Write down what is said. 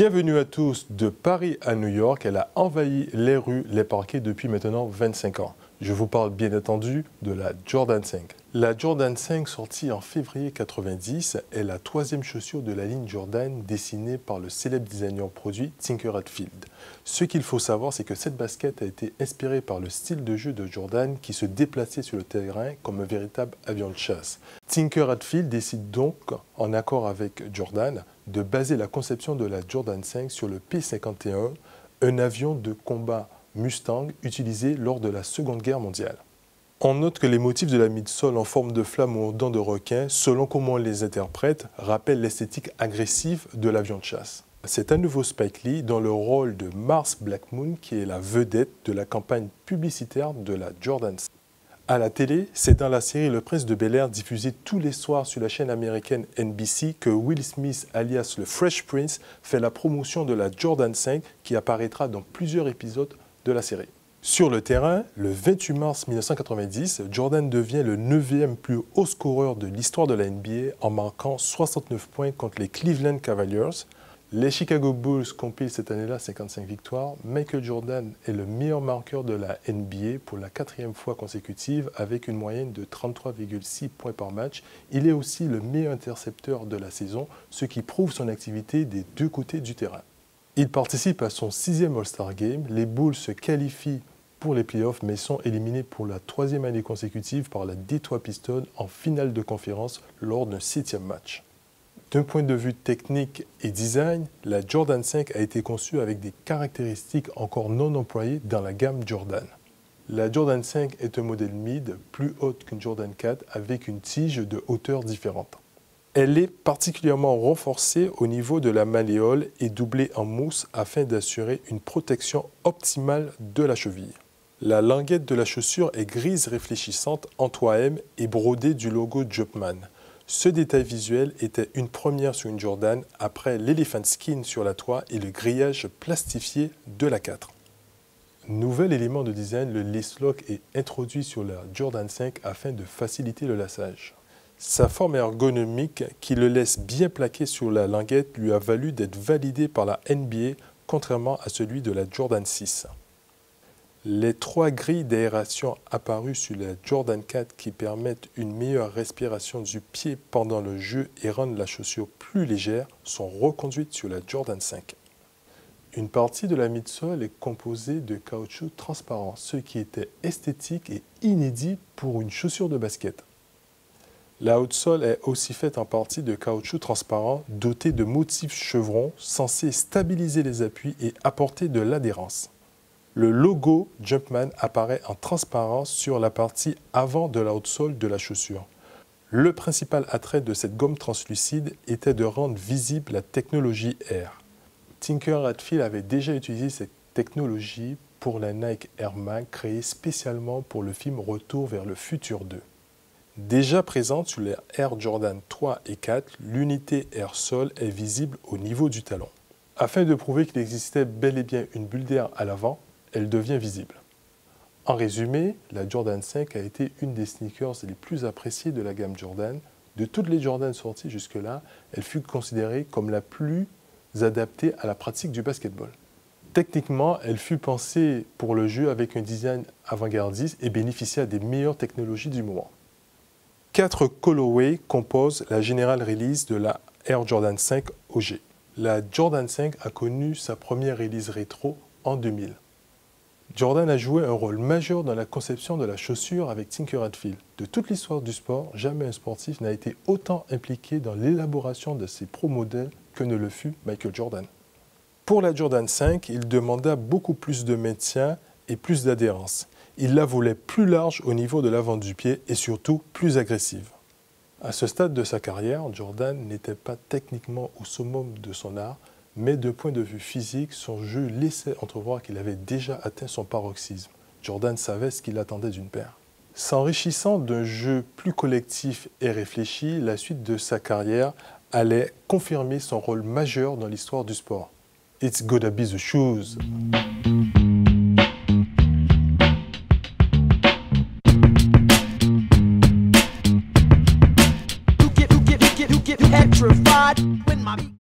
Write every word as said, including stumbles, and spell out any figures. Bienvenue à tous. De Paris à New York, elle a envahi les rues, les parquets depuis maintenant vingt-cinq ans. Je vous parle bien entendu de la Jordan cinq. La Jordan cinq, sortie en février quatre-vingt-dix, est la troisième chaussure de la ligne Jordan dessinée par le célèbre designer produit Tinker Hatfield. Ce qu'il faut savoir, c'est que cette basket a été inspirée par le style de jeu de Jordan qui se déplaçait sur le terrain comme un véritable avion de chasse. Tinker Hatfield décide donc, en accord avec Jordan, de baser la conception de la Jordan cinq sur le P cinquante et un, un avion de combat Mustang utilisé lors de la Seconde Guerre mondiale. On note que les motifs de la midsole en forme de flamme ou en dents de requin, selon comment on les interprète, rappellent l'esthétique agressive de l'avion de chasse. C'est à nouveau Spike Lee dans le rôle de Mars Black Moon qui est la vedette de la campagne publicitaire de la Jordan cinq. À la télé, c'est dans la série Le Prince de Bel Air diffusée tous les soirs sur la chaîne américaine N B C que Will Smith alias le Fresh Prince fait la promotion de la Jordan cinq qui apparaîtra dans plusieurs épisodes de la série. Sur le terrain, le vingt-huit mars mille neuf cent quatre-vingt-dix, Jordan devient le neuvième plus haut scoreur de l'histoire de la N B A en marquant soixante-neuf points contre les Cleveland Cavaliers. Les Chicago Bulls compilent cette année-là cinquante-cinq victoires. Michael Jordan est le meilleur marqueur de la N B A pour la quatrième fois consécutive avec une moyenne de trente-trois virgule six points par match. Il est aussi le meilleur intercepteur de la saison, ce qui prouve son activité des deux côtés du terrain. Il participe à son sixième All-Star Game. Les Bulls se qualifient pour les playoffs mais sont éliminés pour la troisième année consécutive par la Detroit Pistons en finale de conférence lors d'un septième match. D'un point de vue technique et design, la Jordan cinq a été conçue avec des caractéristiques encore non employées dans la gamme Jordan. La Jordan cinq est un modèle mid plus haute qu'une Jordan quatre avec une tige de hauteur différente. Elle est particulièrement renforcée au niveau de la malléole et doublée en mousse afin d'assurer une protection optimale de la cheville. La languette de la chaussure est grise réfléchissante en trois M et brodée du logo Jumpman. Ce détail visuel était une première sur une Jordan après l'elephant skin sur la trois et le grillage plastifié de la quatre. Nouvel élément de design, le lace-lock est introduit sur la Jordan cinq afin de faciliter le laçage. Sa forme ergonomique, qui le laisse bien plaqué sur la languette, lui a valu d'être validé par la N B A, contrairement à celui de la Jordan six. Les trois grilles d'aération apparues sur la Jordan quatre qui permettent une meilleure respiration du pied pendant le jeu et rendent la chaussure plus légère sont reconduites sur la Jordan cinq. Une partie de la midsole est composée de caoutchouc transparent, ce qui était esthétique et inédit pour une chaussure de basket. La outsole est aussi faite en partie de caoutchouc transparent doté de motifs chevrons censés stabiliser les appuis et apporter de l'adhérence. Le logo Jumpman apparaît en transparence sur la partie avant de la outsole de la chaussure. Le principal attrait de cette gomme translucide était de rendre visible la technologie Air. Tinker Hatfield avait déjà utilisé cette technologie pour la Nike Air Max créée spécialement pour le film Retour vers le futur deux. Déjà présente sur les Air Jordan trois et quatre, l'unité Air Sol est visible au niveau du talon. Afin de prouver qu'il existait bel et bien une bulle d'air à l'avant, elle devient visible. En résumé, la Jordan cinq a été une des sneakers les plus appréciées de la gamme Jordan. De toutes les Jordan sorties jusque-là, elle fut considérée comme la plus adaptée à la pratique du basketball. Techniquement, elle fut pensée pour le jeu avec un design avant-gardiste et bénéficia des meilleures technologies du moment. Quatre colorways composent la General Release de la Air Jordan cinq O G. La Jordan cinq a connu sa première release rétro en deux mille. Jordan a joué un rôle majeur dans la conception de la chaussure avec Tinker Hatfield. De toute l'histoire du sport, jamais un sportif n'a été autant impliqué dans l'élaboration de ses pro-modèles que ne le fut Michael Jordan. Pour la Jordan cinq, il demanda beaucoup plus de maintien et plus d'adhérence. Il la voulait plus large au niveau de l'avant du pied et surtout plus agressive. À ce stade de sa carrière, Jordan n'était pas techniquement au summum de son art, mais de point de vue physique, son jeu laissait entrevoir qu'il avait déjà atteint son paroxysme. Jordan savait ce qu'il attendait d'une paire. S'enrichissant d'un jeu plus collectif et réfléchi, la suite de sa carrière allait confirmer son rôle majeur dans l'histoire du sport. It's gonna be the shoes. Petrified when my